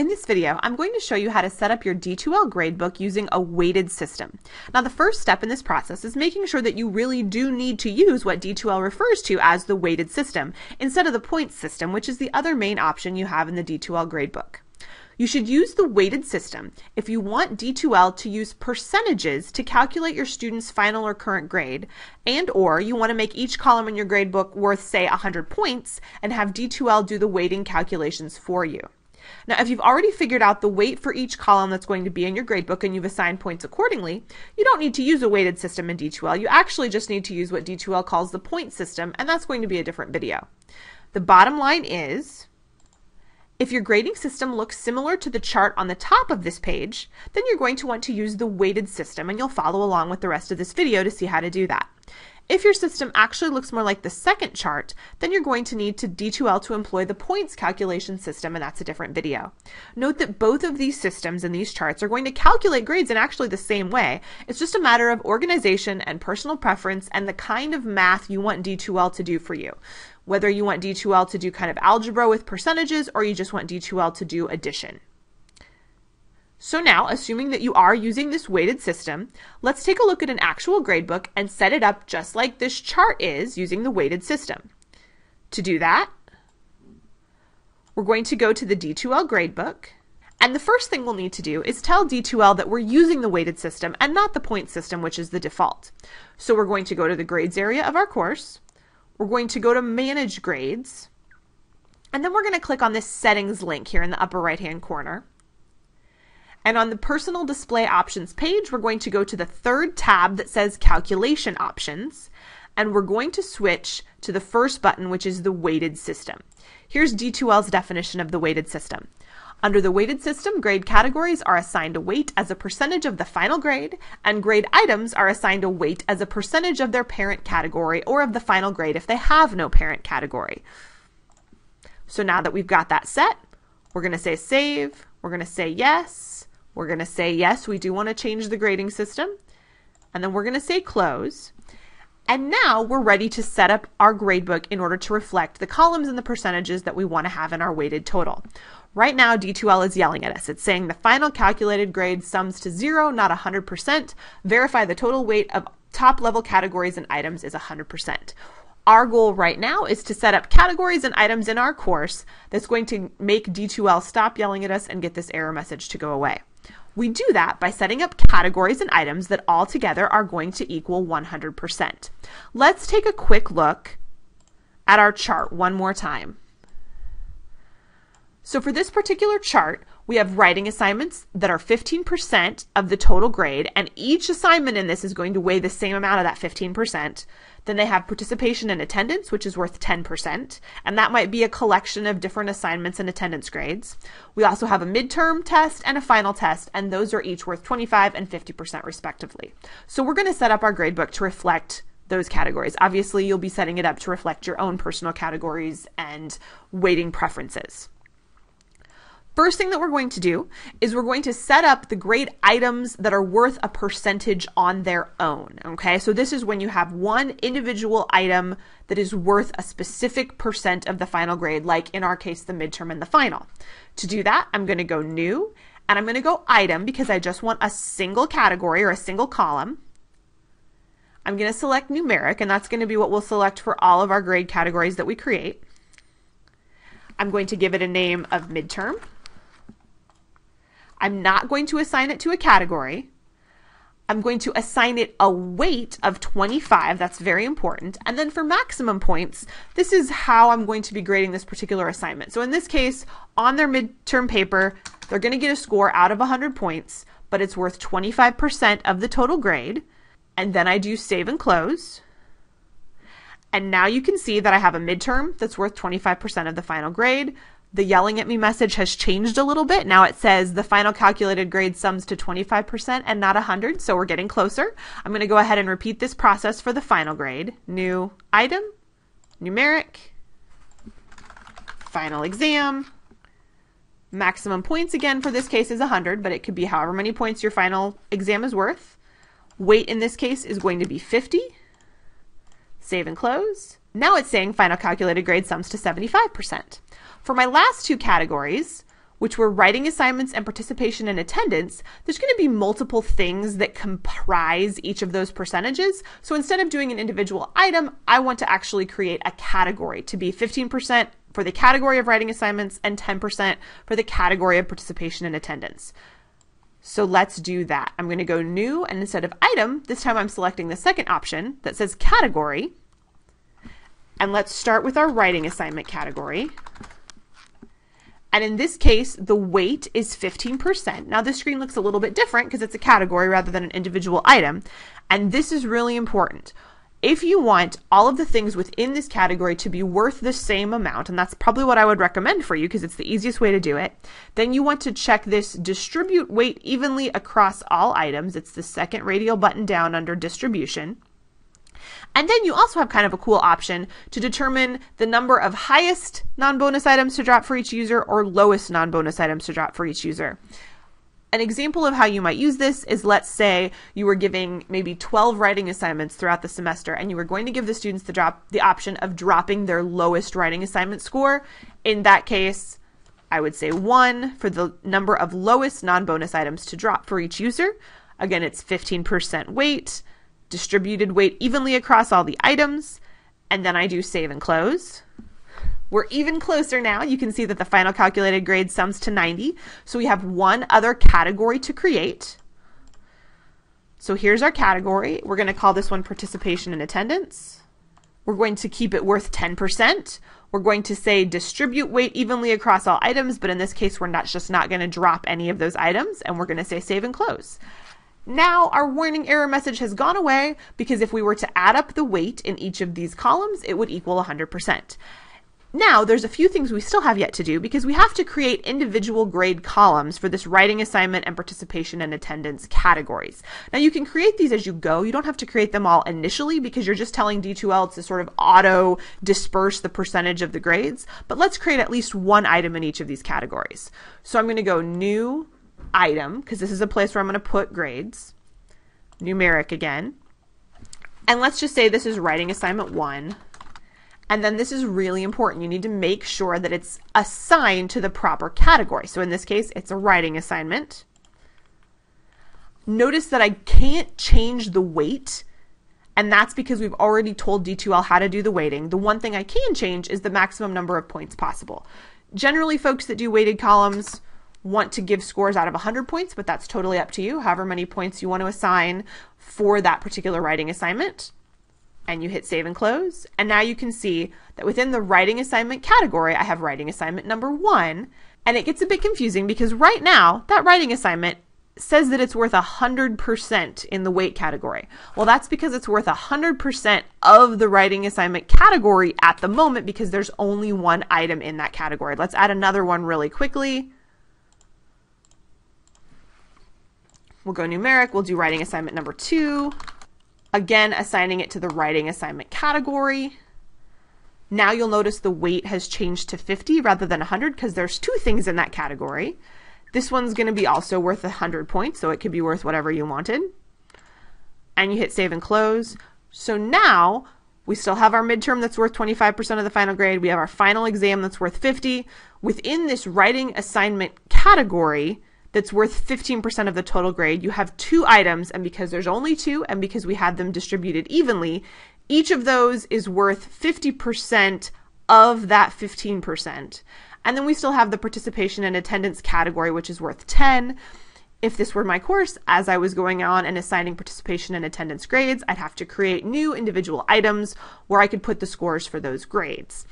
In this video, I'm going to show you how to set up your D2L gradebook using a weighted system. Now, the first step in this process is making sure that you really do need to use what D2L refers to as the weighted system instead of the points system, which is the other main option you have in the D2L gradebook. You should use the weighted system if you want D2L to use percentages to calculate your student's final or current grade, and/or you want to make each column in your gradebook worth, say, 100 points and have D2L do the weighting calculations for you. Now, if you've already figured out the weight for each column that's going to be in your gradebook and you've assigned points accordingly, you don't need to use a weighted system in D2L. You actually just need to use what D2L calls the point system, and that's going to be a different video. The bottom line is, if your grading system looks similar to the chart on the top of this page, then you're going to want to use the weighted system, and you'll follow along with the rest of this video to see how to do that. If your system actually looks more like the second chart, then you're going to need to D2L to employ the points calculation system, and that's a different video. Note that both of these systems and these charts are going to calculate grades in actually the same way. It's just a matter of organization and personal preference and the kind of math you want D2L to do for you. Whether you want D2L to do kind of algebra with percentages or you just want D2L to do addition. So now, assuming that you are using this weighted system, let's take a look at an actual gradebook and set it up just like this chart is using the weighted system. To do that, we're going to go to the D2L gradebook, and the first thing we'll need to do is tell D2L that we're using the weighted system and not the point system, which is the default. So we're going to go to the grades area of our course, we're going to go to Manage Grades, and then we're going to click on this settings link here in the upper right-hand corner. And on the Personal Display Options page, we're going to go to the third tab that says Calculation Options, and we're going to switch to the first button, which is the Weighted System. Here's D2L's definition of the weighted system. Under the weighted system, grade categories are assigned a weight as a percentage of the final grade, and grade items are assigned a weight as a percentage of their parent category or of the final grade if they have no parent category. So now that we've got that set, we're going to say Save, we're going to say Yes, we're going to say, yes, we do want to change the grading system. And then we're going to say close. And now we're ready to set up our gradebook in order to reflect the columns and the percentages that we want to have in our weighted total. Right now, D2L is yelling at us. It's saying the final calculated grade sums to 0, not 100%. Verify the total weight of top level categories and items is 100%. Our goal right now is to set up categories and items in our course that's going to make D2L stop yelling at us and get this error message to go away. We do that by setting up categories and items that all together are going to equal 100%. Let's take a quick look at our chart one more time. So for this particular chart, we have writing assignments that are 15% of the total grade, and each assignment in this is going to weigh the same amount of that 15%. Then they have participation and attendance, which is worth 10%, and that might be a collection of different assignments and attendance grades. We also have a midterm test and a final test, and those are each worth 25% and 50% respectively. So we're going to set up our gradebook to reflect those categories. Obviously, you'll be setting it up to reflect your own personal categories and weighting preferences. First thing that we're going to do is we're going to set up the grade items that are worth a percentage on their own, okay? So this is when you have one individual item that is worth a specific percent of the final grade, like in our case, the midterm and the final. To do that, I'm going to go New, and I'm going to go Item because I just want a single category or a single column. I'm going to select Numeric, and that's going to be what we'll select for all of our grade categories that we create. I'm going to give it a name of Midterm. I'm not going to assign it to a category. I'm going to assign it a weight of 25, that's very important. And then for maximum points, this is how I'm going to be grading this particular assignment. So in this case, on their midterm paper, they're going to get a score out of 100 points, but it's worth 25% of the total grade. And then I do save and close. And now you can see that I have a midterm that's worth 25% of the final grade. The yelling at me message has changed a little bit. Now it says the final calculated grade sums to 25% and not 100, so we're getting closer. I'm going to go ahead and repeat this process for the final grade. New Item, Numeric, Final Exam, maximum points again for this case is 100, but it could be however many points your final exam is worth. Weight in this case is going to be 50. Save and close. Now it's saying final calculated grade sums to 75%. For my last two categories, which were writing assignments and participation and attendance, there's going to be multiple things that comprise each of those percentages. So instead of doing an individual item, I want to actually create a category to be 15% for the category of writing assignments and 10% for the category of participation and attendance. So let's do that. I'm going to go new, and instead of item, this time I'm selecting the second option that says category. And let's start with our writing assignment category. And in this case, the weight is 15%. Now this screen looks a little bit different because it's a category rather than an individual item. And this is really important. If you want all of the things within this category to be worth the same amount, and that's probably what I would recommend for you because it's the easiest way to do it, then you want to check this distribute weight evenly across all items. It's the second radial button down under distribution. And then you also have kind of a cool option to determine the number of highest non-bonus items to drop for each user or lowest non-bonus items to drop for each user. An example of how you might use this is, let's say you were giving maybe 12 writing assignments throughout the semester and you were going to give the students the option of dropping their lowest writing assignment score. In that case, I would say 1 for the number of lowest non-bonus items to drop for each user. Again, it's 15% weight, distributed weight evenly across all the items, and then I do save and close. We're even closer now. You can see that the final calculated grade sums to 90. So we have one other category to create. So here's our category. We're going to call this one participation and attendance. We're going to keep it worth 10%. We're going to say distribute weight evenly across all items, but in this case, we're just not going to drop any of those items, and we're going to say save and close. Now our warning error message has gone away, because if we were to add up the weight in each of these columns, it would equal 100%. Now there's a few things we still have yet to do, because we have to create individual grade columns for this writing assignment and participation and attendance categories. Now you can create these as you go. You don't have to create them all initially because you're just telling D2L to sort of auto disperse the percentage of the grades, but let's create at least one item in each of these categories. So I'm going to go new item, because this is a place where I'm going to put grades, numeric again, and let's just say this is writing assignment 1. And then this is really important. You need to make sure that it's assigned to the proper category. So in this case, it's a writing assignment. Notice that I can't change the weight, and that's because we've already told D2L how to do the weighting. The one thing I can change is the maximum number of points possible. Generally, folks that do weighted columns want to give scores out of 100 points, but that's totally up to you, however many points you want to assign for that particular writing assignment. And you hit save and close, and now you can see that within the writing assignment category, I have writing assignment number 1, and it gets a bit confusing because right now that writing assignment says that it's worth 100% in the weight category. Well, that's because it's worth 100% of the writing assignment category at the moment, because there's only one item in that category. Let's add another one really quickly. We'll go numeric, we'll do writing assignment number 2. Again, assigning it to the writing assignment category. Now you'll notice the weight has changed to 50 rather than 100 because there's two things in that category. This one's going to be also worth 100 points, so it could be worth whatever you wanted. And you hit save and close. So now we still have our midterm that's worth 25% of the final grade. We have our final exam that's worth 50. Within this writing assignment category, that's worth 15% of the total grade, you have two items, and because there's only two and because we had them distributed evenly, each of those is worth 50% of that 15%. And then we still have the participation and attendance category, which is worth 10. If this were my course, as I was going on and assigning participation and attendance grades, I'd have to create new individual items where I could put the scores for those grades.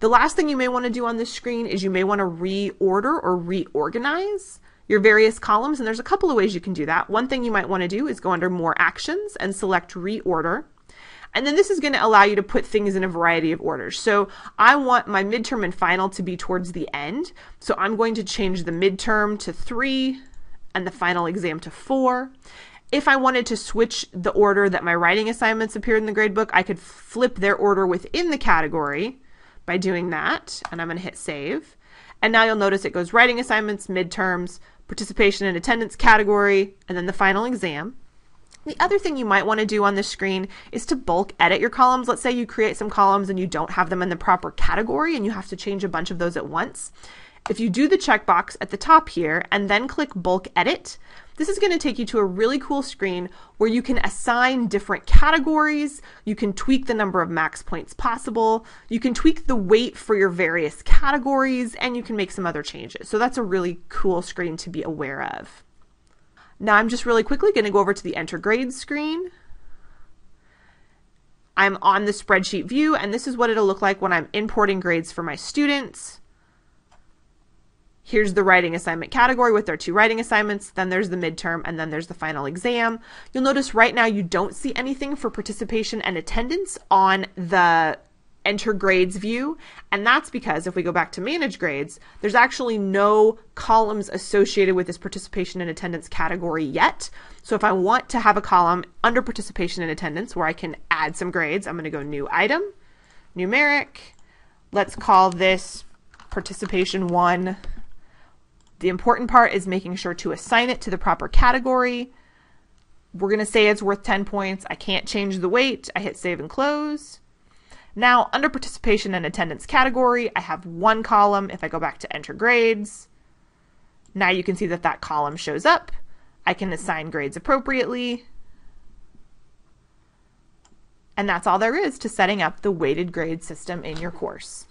The last thing you may want to do on this screen is you may want to reorder or reorganize your various columns, and there's a couple of ways you can do that. One thing you might want to do is go under More Actions and select Reorder. And then this is going to allow you to put things in a variety of orders. So I want my midterm and final to be towards the end. So I'm going to change the midterm to 3 and the final exam to 4. If I wanted to switch the order that my writing assignments appeared in the gradebook, I could flip their order within the category by doing that. And I'm going to hit Save. And now you'll notice it goes writing assignments, midterms, participation and attendance category, and then the final exam. The other thing you might want to do on this screen is to bulk edit your columns. Let's say you create some columns and you don't have them in the proper category and you have to change a bunch of those at once. If you do the checkbox at the top here and then click Bulk Edit, this is going to take you to a really cool screen where you can assign different categories, you can tweak the number of max points possible, you can tweak the weight for your various categories, and you can make some other changes. So that's a really cool screen to be aware of. Now I'm just really quickly going to go over to the Enter Grades screen. I'm on the spreadsheet view, and this is what it'll look like when I'm importing grades for my students. Here's the writing assignment category with their 2 writing assignments, then there's the midterm, and then there's the final exam. You'll notice right now you don't see anything for participation and attendance on the Enter Grades view, and that's because if we go back to Manage Grades, there's actually no columns associated with this participation and attendance category yet. So if I want to have a column under participation and attendance where I can add some grades, I'm going to go New Item, Numeric. Let's call this Participation 1. The important part is making sure to assign it to the proper category. We're going to say it's worth 10 points. I can't change the weight. I hit Save and Close. Now, under Participation and Attendance category, I have one column. If I go back to Enter Grades, now you can see that that column shows up. I can assign grades appropriately. And that's all there is to setting up the weighted grade system in your course.